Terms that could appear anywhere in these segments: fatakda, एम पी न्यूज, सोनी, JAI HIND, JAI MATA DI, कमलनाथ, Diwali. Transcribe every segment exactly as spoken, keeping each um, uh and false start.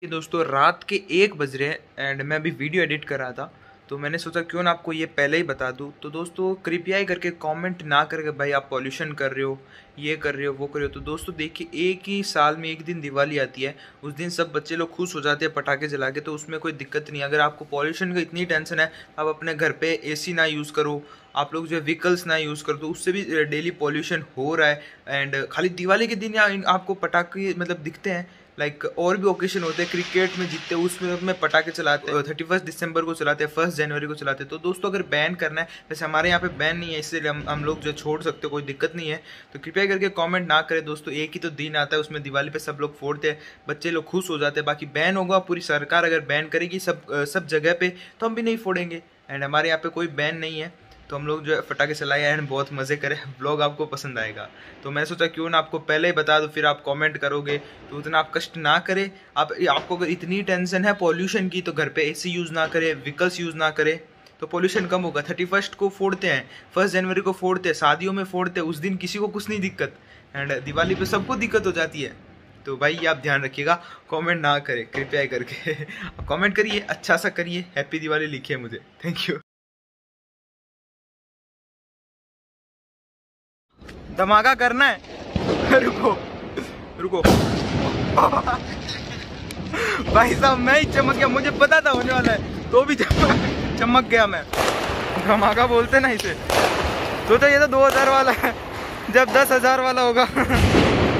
कि दोस्तों रात के एक बज रहे हैं एंड मैं अभी वीडियो एडिट कर रहा था, तो मैंने सोचा क्यों ना आपको ये पहले ही बता दूं। तो दोस्तों कृपया ही करके कमेंट ना करके भाई आप पॉल्यूशन कर रहे हो, ये कर रहे हो, वो कर रहे हो। तो दोस्तों देखिए, एक ही साल में एक दिन दिवाली आती है, उस दिन सब बच्चे लोग खुश हो जाते हैं पटाखे जला के, तो उसमें कोई दिक्कत नहीं। अगर आपको पॉल्यूशन का इतनी टेंशन है, आप अपने घर पर ए सी ना यूज़ करो, आप लोग जो है व्हीकल्स ना यूज़ कर दो, उससे भी डेली पॉल्यूशन हो रहा है। एंड खाली दिवाली के दिन या आपको पटाखे मतलब दिखते हैं, लाइक like, और भी ओकेशन होते हैं, क्रिकेट में जीतते हैं उसमें में पटाखे चलाते हैं, थर्टी फर्स्ट दिसंबर को चलाते हैं, फर्स्ट जनवरी को चलाते हैं। तो दोस्तों अगर बैन करना है, वैसे हमारे यहाँ पे बैन नहीं है, इसलिए हम हम लोग जो छोड़ सकते हैं, कोई दिक्कत नहीं है। तो कृपया करके कमेंट ना करें दोस्तों। एक ही तो दिन आता है, उसमें दिवाली पे सब लोग फोड़ते हैं, बच्चे लोग खुश हो जाते हैं। बाकी बैन होगा, पूरी सरकार अगर बैन करेगी सब सब जगह पर, तो हम भी नहीं फोड़ेंगे। एंड हमारे यहाँ पर कोई बैन नहीं है, तो हम लोग जो है फटाखे चलाए एंड बहुत मज़े करें। ब्लॉग आपको पसंद आएगा, तो मैं सोचा क्यों ना आपको पहले ही बता दूं, फिर आप कमेंट करोगे तो उतना आप कष्ट ना करें। आप आपको अगर इतनी टेंशन है पॉल्यूशन की, तो घर पे एसी यूज़ ना करें, व्हीकल्स यूज़ ना करें, तो पॉल्यूशन कम होगा। थर्टी फर्स्ट को फोड़ते हैं, फर्स्ट जनवरी को फोड़ते हैं, शादियों में फोड़ते हैं, उस दिन किसी को कुछ नहीं दिक्कत, एंड दिवाली पर सबको दिक्कत हो जाती है। तो भाई आप ध्यान रखिएगा, कमेंट ना करें कृपया करके। आप कमेंट करिए, अच्छा सा करिए, हैप्पी दिवाली लिखिए मुझे, थैंक यू। धमाका करना है, रुको रुको भाई साहब, मैं ही चमक गया, मुझे पता था होने वाला है, तो भी चमक गया मैं। धमाका बोलते ना इसे, सोचा तो ये तो दो हज़ार वाला है, जब दस हज़ार वाला होगा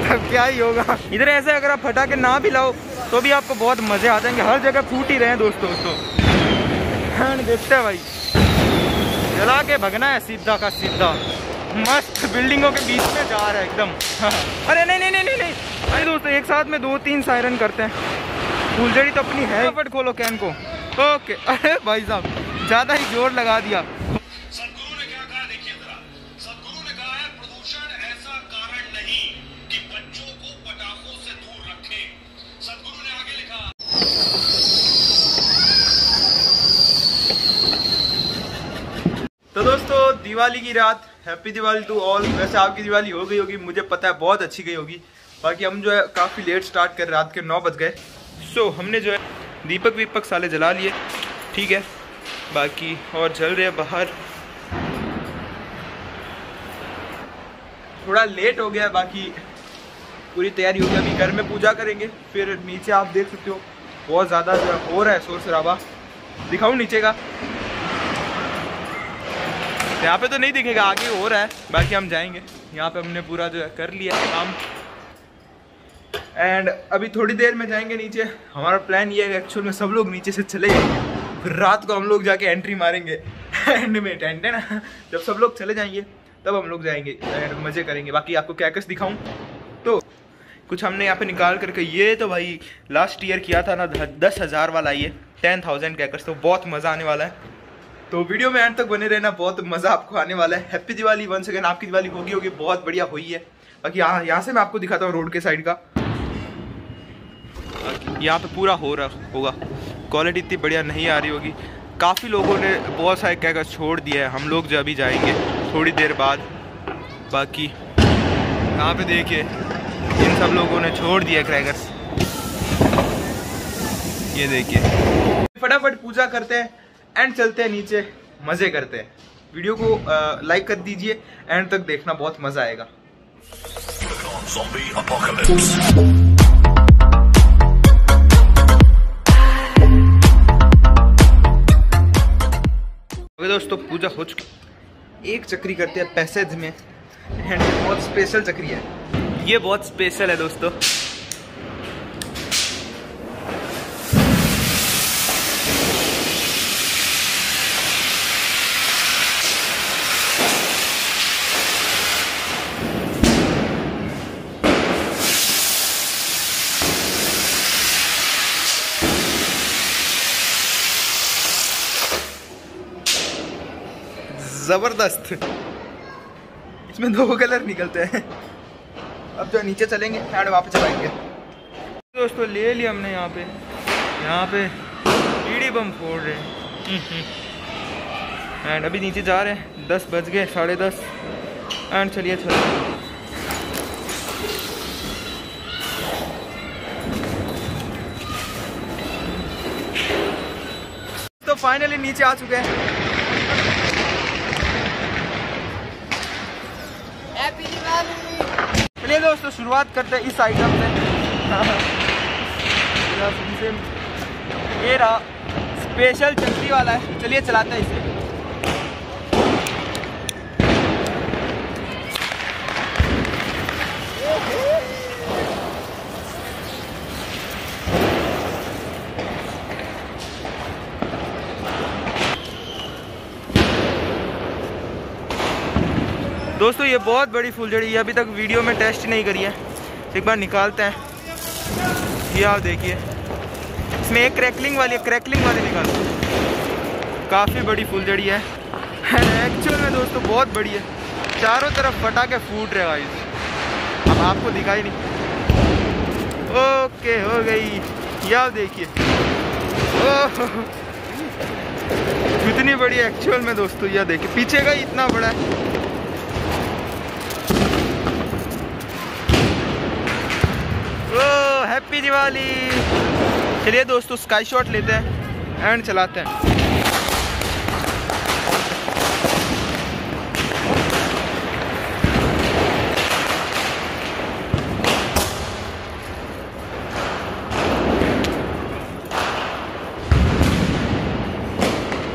तब क्या ही होगा। इधर ऐसे अगर आप फटाके ना भी लाओ तो भी आपको बहुत मजे आ जाएंगे, हर जगह फूट ही रहे हैं दोस्तों। तो देखते हैं भाई, जला के भगना है सीधा का सीधा, मस्त बिल्डिंगों के बीच में जा रहा है एकदम। अरे नहीं नहीं नहीं नहीं नहीं अरे दोस्तों, एक साथ में दो तीन सायरन करते हैं, फुलझड़ी तो अपनी है। फटाफट खोलो कैन को, ओके। अरे भाई साहब ज़्यादा ही जोर लगा दिया। सदगुरु ने क्या कहा, देखिए जरा, सदगुरु ने कहा है प्रदूषण ऐसा कारण नहीं कि बच्चों को पटाखों से दूर रखें। सदगुरु ने आगे लिखा। तो दोस्तों दिवाली की रात, हैप्पी दिवाली टू ऑल। वैसे आपकी दिवाली हो गई होगी, मुझे पता है बहुत अच्छी गई होगी। बाकी हम जो है काफ़ी लेट स्टार्ट कर, रात के नौ बज गए। सो so, हमने जो है दीपक वीपक साले जला लिए, ठीक है। बाकी और जल रहे हैं बाहर, थोड़ा लेट हो गया, बाकी पूरी तैयारी हो गई। अभी घर में पूजा करेंगे, फिर नीचे आप देख सकते हो बहुत ज़्यादा जो हो रहा है शोर शराबा। दिखाऊँ नीचे का, यहाँ पे तो नहीं दिखेगा, आगे हो रहा है, बाकी हम जाएंगे। यहाँ पे हमने पूरा जो है कर लिया काम, एंड अभी थोड़ी देर में जाएंगे नीचे। हमारा प्लान ये है, एक्चुअल में सब लोग नीचे से चले जाएंगे, फिर रात को हम लोग जाके एंट्री मारेंगे एंड में टेंट है ना, जब सब लोग चले जाएंगे तब हम लोग जाएंगे एंड मज़े करेंगे। बाकी आपको क्या कुछ दिखाऊँ, तो कुछ हमने यहाँ पे निकाल करके, ये तो भाई लास्ट ईयर किया था ना दस हज़ार वाला, ये टेन थाउजेंड कैकर्स, तो बहुत मज़ा आने वाला है। तो वीडियो में एंड तक बने रहना, बहुत मज़ा आपको आने वाला है। Happy Diwali once again. आपकी दिवाली होगी होगी बहुत बढ़िया हुई है। बाकी यहाँ यहाँ से मैं आपको दिखाता हूँ रोड के साइड का, यहाँ पे पूरा हो रहा होगा, क्वालिटी इतनी बढ़िया नहीं आ रही होगी। काफ़ी लोगों ने बहुत सारे कैकर छोड़ दिया है, हम लोग जो अभी जाएंगे थोड़ी देर बाद। बाकी यहाँ पे देखिए, इन सब लोगों ने छोड़ दिया क्रैकर्स, ये देखिए। फटाफट पूजा करते हैं एंड चलते हैं नीचे, मज़े करते हैं। वीडियो को लाइक कर दीजिए, एंड तक देखना, बहुत मज़ा आएगा। ओके दोस्तों, पूजा हो चुकी, एक चक्री करते हैं पैसेज में, एंड बहुत स्पेशल चक्री है ये, बहुत स्पेशल है दोस्तों। जबरदस्त, इसमें दो कलर निकलते हैं। अब जो नीचे चलेंगे एंड वापस चलाएंगे। दोस्तों ले लिया हमने, यहाँ पे यहाँ पे ईडी बम फोड़ रहे हैं, एंड अभी नीचे जा रहे हैं। दस बज गए, साढ़े दस, एंड चलिए चलिए। फाइनली नीचे आ चुके हैं। चलिए दोस्तों शुरुआत करते हैं इस आइटम से। ये रहा स्पेशल चलती वाला है, चलिए चलाते हैं इसे। दोस्तों ये बहुत बड़ी फुलझड़ी है, अभी तक वीडियो में टेस्ट नहीं करी है, एक बार निकालते हैं। ये आप देखिए, इसमें एक क्रैकलिंग वाली क्रैकलिंग वाली निकालते हैं। काफ़ी बड़ी फुलझड़ी है, एक्चुअल में दोस्तों बहुत बड़ी है, चारों तरफ फटा के फूट रहा है। अब आपको दिखाई नहीं, ओके हो गई। ये आप देखिए, कितनी बड़ी है एक्चुअल में दोस्तों। यह देखिए पीछे का इतना बड़ा है। हैप्पी दिवाली। चलिए दोस्तों स्काई शॉट लेते हैं एंड चलाते हैं।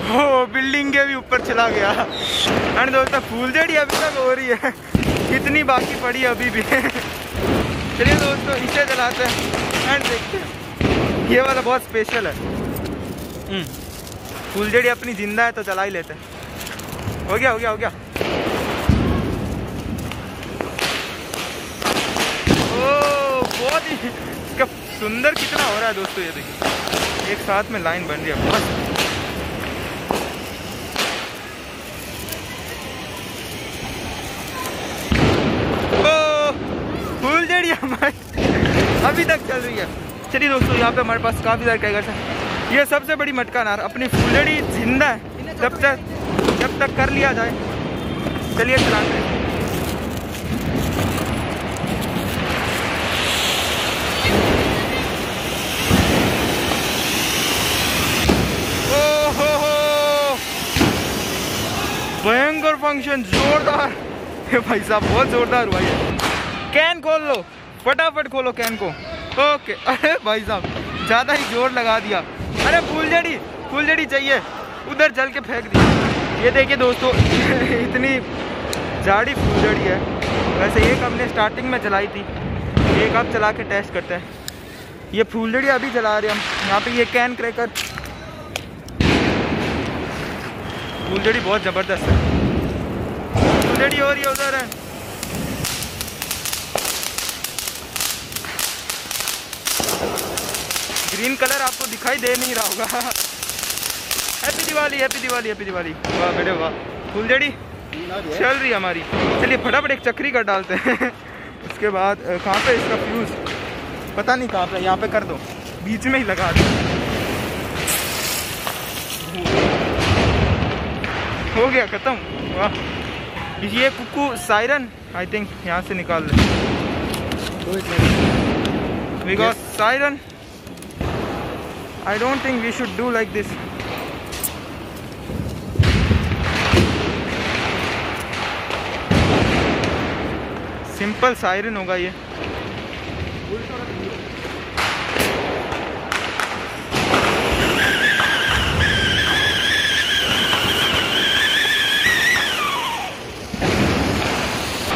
हो, बिल्डिंग के भी ऊपर चला गया। एंड दोस्तों फूलझड़ी अभी तक हो रही है, कितनी बाकी पड़ी अभी भी। चलिए दोस्तों इसे जलाते हैं एंड देखते हैं। ये वाला बहुत स्पेशल है, फुलझड़ी अपनी जिंदा है तो जला ही लेते हैं। हो गया हो गया हो गया। ओ बहुत ही इसका सुंदर कितना हो रहा है दोस्तों। ये देखिए एक साथ में लाइन बन रही है, बहुत। अभी तक चल रही है। चलिए दोस्तों यहाँ पे हमारे पास काफ़ी सारे टाइगर्स हैं। ये सबसे बड़ी मटकानार अपनी फुलझड़ी जिंदा है, जब तक जब तक कर लिया जाए। चलिए चलाते हैं। ओहो हो, भयंकर फंक्शन, जोरदार। ये भाई साहब बहुत जोरदार हुआ है। कैन खोल लो, फटाफट खोलो कैन को। ओके, अरे भाई साहब ज़्यादा ही जोर लगा दिया। अरे फुलझड़ी फुलझड़ी चाहिए, उधर जल के फेंक दिया। ये देखिए दोस्तों इतनी झाड़ी फुलझड़ी है। वैसे एक हमने स्टार्टिंग में जलाई थी, एक आप चला के टेस्ट करते हैं। ये फुलझड़ी अभी जला रहे हम यहाँ पे। ये कैन क्रैकर फुलझड़ी बहुत ज़बरदस्त है। फुलझड़ी हो रही है उधर है। ग्रीन कलर आपको दिखाई दे नहीं रहा होगा। Happy Diwali happy Diwali happy Diwali. वाह बेटे वाह, फुलझड़ी चल रही हमारी। चलिए फटाफट एक चक्री कर डालते हैं। उसके बाद कहाँ पे इसका फ्यूज़ पता नहीं कहाँ पे, यहाँ पे कर दो, बीच में ही लगा दो। हो गया खत्म। वाह, ये कुकू सायरन आई थिंक यहाँ से निकाल लें, because siren I don't think we should do like this. Simple siren होगा ये।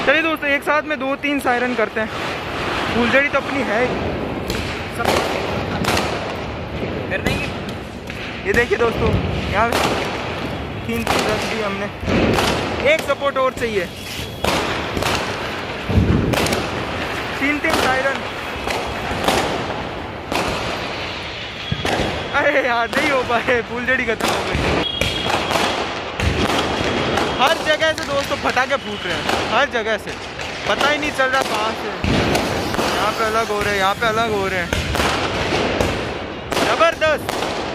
चलिए दोस्तों एक साथ में दो तीन सायरन करते हैं। फुलझड़ी तो अपनी है ही। ये देखिए दोस्तों यहाँ तीन तीन रख दी हमने। एक सपोर्ट और चाहिए, तीन तीन सायरन। अरे यार नहीं हो पाए, फुलझड़ी खत्म हो गई। हर जगह से दोस्तों फटाके फूट रहे हैं, हर जगह से पता ही नहीं चल रहा कहाँ से। यहाँ पे अलग हो रहे हैं, यहाँ पे अलग हो रहे हैं। जबरदस्त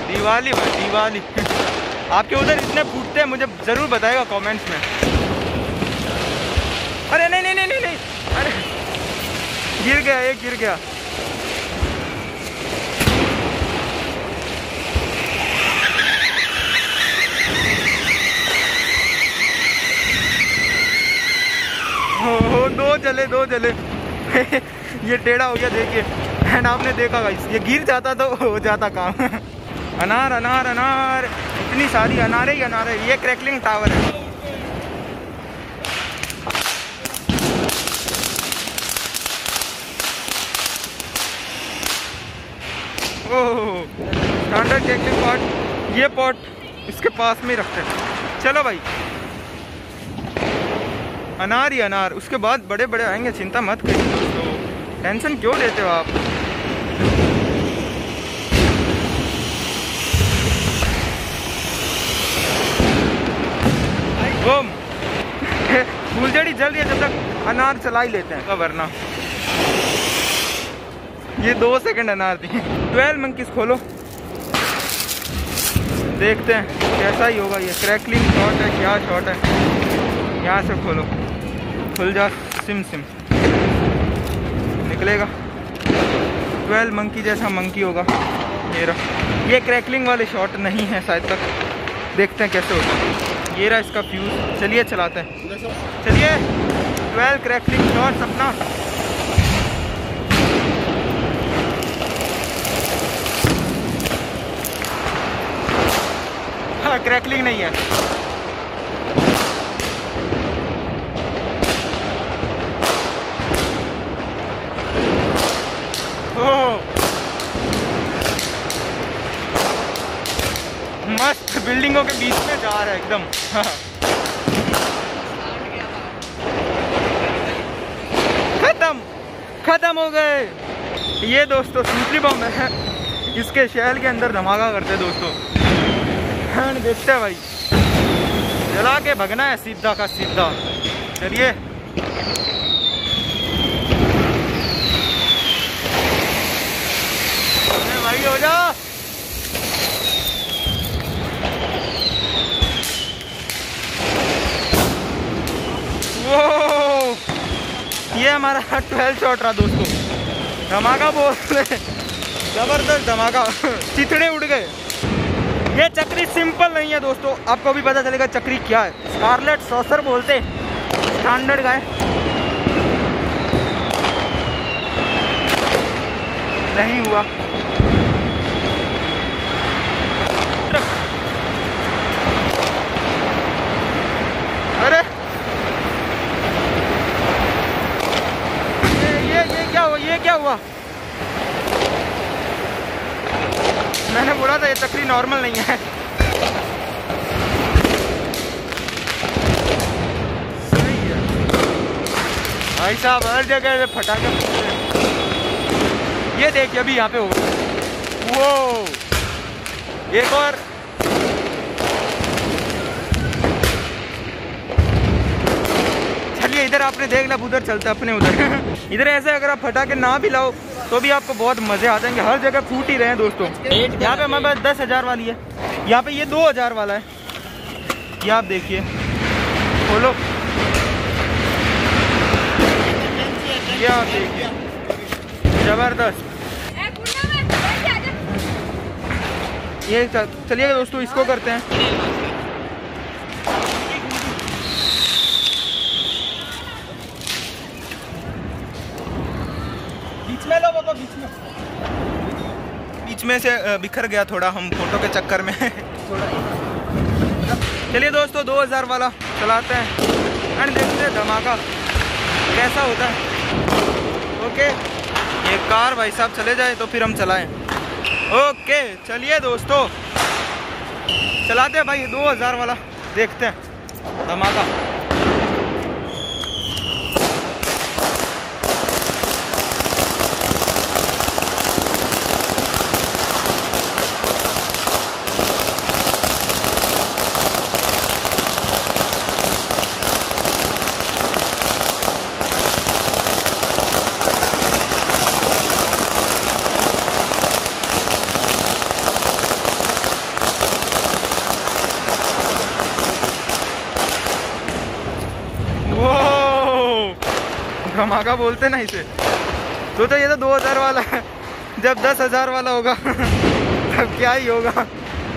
दिवाली भाई दिवाली। आपके उधर इतने फूटते हैं, मुझे ज़रूर बताएगा कमेंट्स में। अरे नहीं नहीं नहीं नहीं नहीं, अरे गिर गया, एक गिर गया। जले दो जले। ये टेढ़ा हो गया देखिए, एंड आपने देखा गाइस ये गिर जाता तो हो जाता काम। अनार अनार अनार, इतनी सारी अनारे ही अनारे। ये क्रैकलिंग टावर है। ओह स्टैंडर्ड क्रैकलिंग पॉट, ये पॉट इसके पास में रखते हैं। चलो भाई अनार ही अनार, उसके बाद बड़े बड़े आएंगे, चिंता मत करिए दोस्तों, टेंशन क्यों लेते हो आप। ओम फूलझड़ी जल रही है, जब तक अनार चला ही लेते हैं वरना। ये दो सेकंड अनार दी। ट्वेल्व मंकीस खोलो, देखते हैं कैसा ही होगा। ये क्रैकलिंग शॉट है, क्या शॉट है। यहाँ से खोलो, खुल जा सिम सिम, निकलेगा ट्वेल्व मंकी जैसा मंकी होगा ये रहा। ये क्रैकलिंग वाले शॉट नहीं है शायद तक, देखते हैं कैसे होता है। ये रहा इसका फ्यूज, चलिए चलाते हैं। चलिए ट्वेल्व क्रैकलिंग शॉट्स अपना। क्रैकलिंग नहीं है, ओ मस्त बिल्डिंगों के बीच में जा रहा है एकदम। खत्म खत्म हो गए। ये दोस्तों सूतली बम है, इसके शहर के अंदर धमाका करते दोस्तों। देखते हैं भाई, जला के भगना है सीधा का सीधा। चलिए भाई हो जा, वो ये हमारा ट्वेल्व शॉट रहा दोस्तों। धमाका बोल, जबरदस्त धमाका, चितड़े उड़ गए। ये चक्री सिंपल नहीं है दोस्तों, आपको भी पता चलेगा चक्री क्या है। स्कारलेट सॉसर बोलते स्टैंडर्ड का है, नहीं हुआ। अरे ये ये ये क्या हुआ, ये क्या हुआ। मैंने बोला था ये चक्री नॉर्मल नहीं है। सही है भाई साहब, हर जगह फटाके। ये देखिए अभी यहाँ पे हो, वो एक और इधर आपने देख ला, उधर चलता अपने उधर। इधर ऐसे अगर आप फटाके ना भी लाओ तो भी आपको बहुत मजे आ जाएंगे, हर जगह फूट ही रहे हैं दोस्तों। यहाँ पे हमारे पास दस हजार वाली है, यहाँ पे ये दो हजार वाला है, ये आप देखिए। खोलो, ये आप देखिए, जबरदस्त। ये चलिए दोस्तों इसको करते हैं। बीच में से बिखर गया थोड़ा, हम फोटो के चक्कर में। चलिए दोस्तों दो हजार वाला चलाते हैं एंड देखते हैं धमाका कैसा होता है। ओके ये कार भाई साहब चले जाए तो फिर हम चलाएं। ओके चलिए दोस्तों चलाते हैं भाई दो हजार वाला, देखते हैं धमाका। धमाका बोलते ना इसे, तो तो ये तो दो हजार वाला है, जब दस हजार वाला होगा तब क्या ही होगा।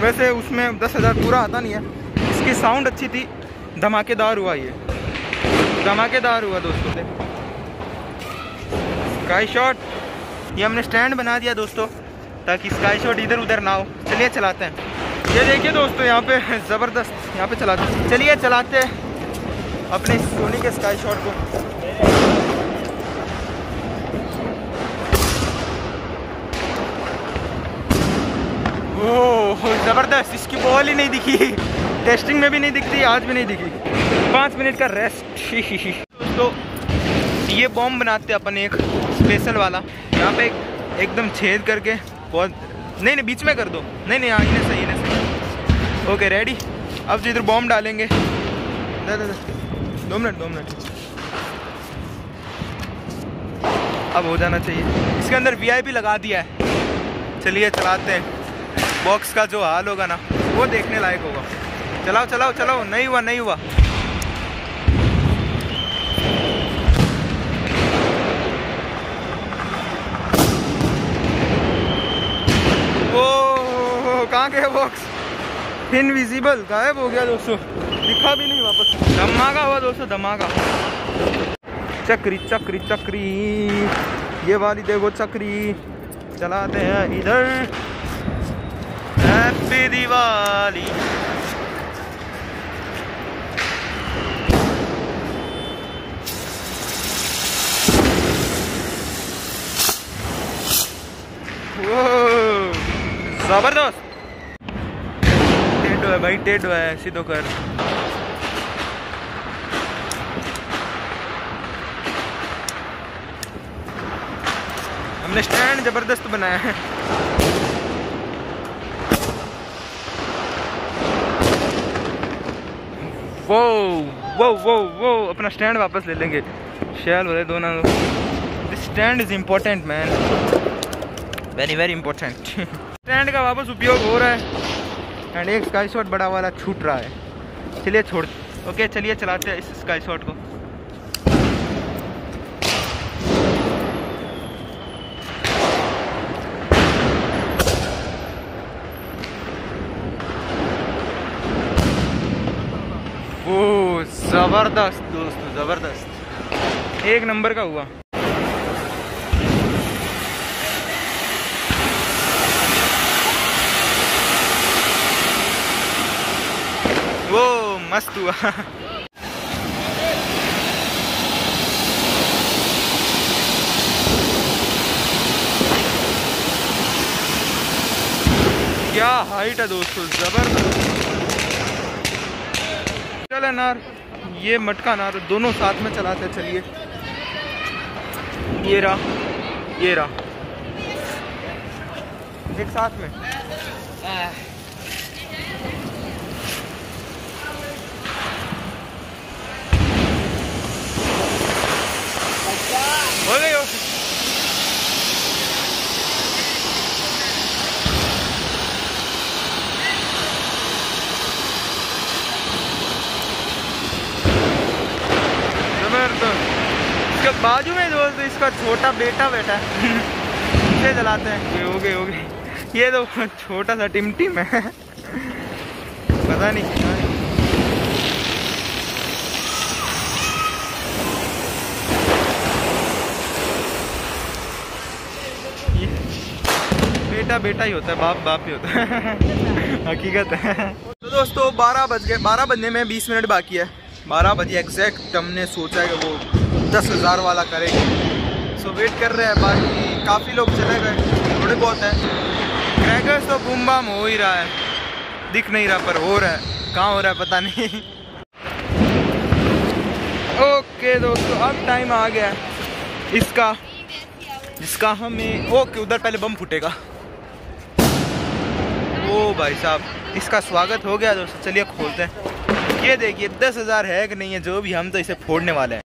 वैसे उसमें दस हजार पूरा आता नहीं है। इसकी साउंड अच्छी थी, धमाकेदार हुआ, ये धमाकेदार हुआ दोस्तों। Sky shot. ये हमने स्टैंड बना दिया दोस्तों ताकि स्काई शॉट इधर उधर ना हो। चलिए चलाते हैं। ये देखिए दोस्तों यहाँ पे ज़बरदस्त यहाँ पे चलाते हैं। चलिए चलाते हैं अपने सोनी के स्काई शॉट को। ओह ज़बरदस्त, इसकी बॉल ही नहीं दिखी, टेस्टिंग में भी नहीं दिखती, आज भी नहीं दिखी। पाँच मिनट का रेस्ट। तो ये बॉम्ब बनाते हैं अपन एक स्पेशल वाला, यहाँ पे एकदम छेद करके बहुत, नहीं नहीं बीच में कर दो, नहीं नहीं हाँ इन्हें सही इन्हें सही। Okay ready. अब जो इधर बॉम्ब डालेंगे, दो मिनट दो मिनट अब हो जाना चाहिए। इसके अंदर वी आई पी लगा दिया है। चलिए चलाते हैं। बॉक्स का जो हाल होगा ना वो देखने लायक होगा। चलाओ चलाओ चलाओ। नहीं हुआ नहीं हुआ। वो कहाँ गया बॉक्स? इनविजिबल, गायब हो गया दोस्तों, दिखा भी नहीं वापस। धमाका हुआ दोस्तों, धमाका। चक्री चक्री चक्री, ये वाली देखो चक्री। चलाते हैं इधर। हैप्पी दिवाली। वो जबरदस्त टेढ़ो है भाई, टेढ़ो है, सीधो कर। हमने स्टैंड जबरदस्त बनाया है। वो वो वो वो अपना स्टैंड वापस ले लेंगे। शैल बोले दोनों। This stand is important man, very very important. Stand का वापस उपयोग हो रहा है एंड एक स्काई शॉट बड़ा वाला छूट रहा है। चलिए छोड़। ओके चलिए चलाते हैं इस स्काई शॉट को। ज़बरदस्त दोस्तों, ज़बरदस्त, एक नंबर का हुआ। वो मस्त हुआ। क्या हाइट है दोस्तों, ज़बरदस्त। चल अनार, ये मटका ना, तो दोनों साथ में चलाते। चलिए ये रहा ये रहा एक साथ में। हो गई हो। बाजू में दोस्त इसका छोटा बेटा बैठा है, इसे जलाते हैं। हो गए हो गए। ये तो छोटा सा टिमटिम है, पता नहीं क्या है। बेटा बेटा ही होता है, बाप बाप ही होता है, हकीकत है। तो दोस्तों बारह बज गए, बारह बजने में बीस मिनट बाकी है। बारह बजे एग्जैक्ट हमने सोचा है कि वो दस हज़ार वाला करेंगे, सो so, वेट कर रहे हैं। बाकी काफ़ी लोग चले गए, थोड़े बहुत हैं। क्रैकर्स तो बूम बाम हो ही रहा है, दिख नहीं रहा पर हो रहा है, कहाँ हो रहा है पता नहीं। ओके दोस्तों अब टाइम आ गया है इसका, जिसका हमें, ओके उधर पहले बम फूटेगा। ओ भाई साहब, इसका स्वागत हो गया दोस्तों। चलिए खोलते हैं। ये देखिए दस हज़ार है कि नहीं है, जो भी, हम तो इसे फोड़ने वाले हैं।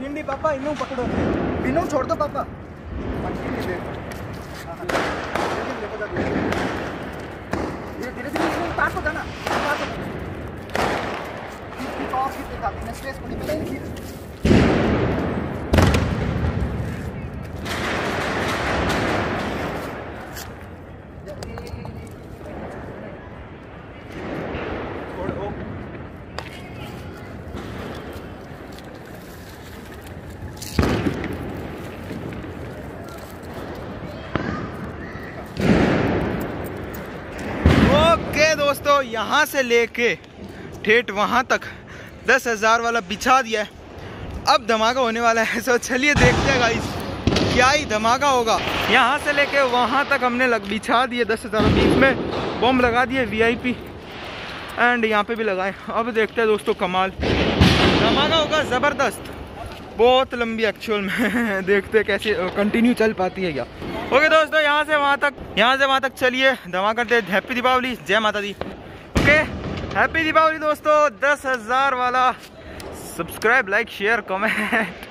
हिंदी पापा, इन्हों पकड़ो, बिनू छोड़ दो पापा। धीरे धीरे उतार को जाना स्ट्रेस को नहीं दोस्तों। यहाँ से लेके ठेठ वहाँ तक दस हज़ार वाला बिछा दिया है, अब धमाका होने वाला है। सो चलिए देखते हैं गाइस क्या ही धमाका होगा। यहाँ से लेके वहाँ तक हमने लग बिछा दिए दस हज़ार, बीच में बम लगा दिए वीआईपी एंड यहाँ पे भी लगाए। अब देखते हैं दोस्तों कमाल धमाका होगा, ज़बरदस्त, बहुत लंबी एक्चुअल में। देखते कैसे कंटिन्यू चल पाती है क्या। ओके दोस्तों, यहाँ से वहाँ तक यहाँ से वहाँ तक चलिए धमाका करते हैं। हैप्पी दीपावली, जय माता दी। ओके, हैप्पी दीपावली दोस्तों। दस हज़ार वाला सब्सक्राइब, लाइक, शेयर, कमेंट।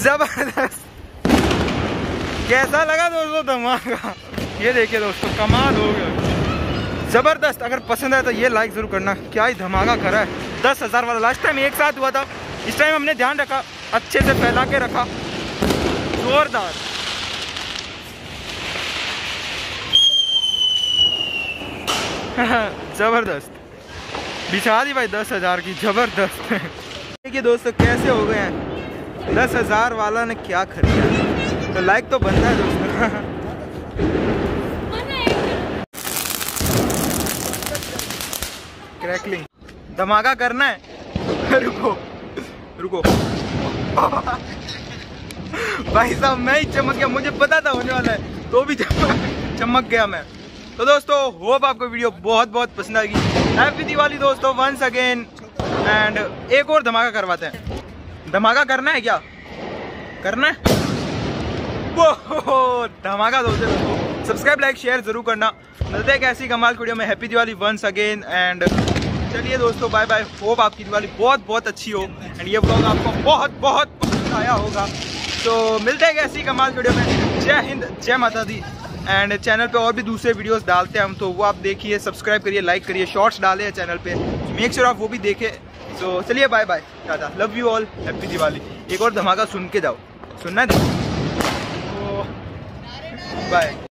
जबरदस्त, कैसा लगा दोस्तों धमाका? ये देखिए दोस्तों, कमाल हो गया, जबरदस्त। अगर पसंद आया तो ये लाइक जरूर करना। क्या ही धमाका करा है, दस हज़ार वाला। लास्ट टाइम एक साथ हुआ था, इस टाइम हमने ध्यान रखा, अच्छे से फैला के रखा, जोरदार। जबरदस्त बिछा दी भाई दस हज़ार की, जबरदस्त। देखिए दोस्तों कैसे हो गए हैं, दस हज़ार वाला ने क्या खरीदा, तो लाइक तो बनता है दोस्तों। क्रैकलिंग धमाका करना है। रुको रुको भाई साहब, मैं ही चमक गया, मुझे पता था होने वाला है, तो भी चमक गया मैं। तो दोस्तों होप आपको वीडियो बहुत बहुत पसंद आएगी। हैप्पी दिवाली दोस्तों वंस अगेन, एंड एक और धमाका करवाते हैं। धमाका करना है क्या करना है? वो धमाका दोस्तों, सब्सक्राइब, लाइक, शेयर जरूर करना। मिलते हैं ऐसी कमाल वीडियो में। Happy Diwali once again and चलिए दोस्तों बाय बाय। होप आपकी दिवाली बहुत बहुत अच्छी हो एंड ये ब्लॉग आपको बहुत बहुत पसंद आया होगा। तो मिलते हैं ऐसी कमाल वीडियो में। जय हिंद, जय माता दी। एंड चैनल पे और भी दूसरे वीडियोस डालते हैं हम, तो वो आप देखिए, सब्सक्राइब करिए, लाइक करिए। शॉर्ट्स डाले हैं चैनल पे, मेक श्योर आप वो भी देखें। तो चलिए bye bye, tata, love you all, happy Diwali. एक और धमाका सुन के जाओ, सुनना है। तो बाय।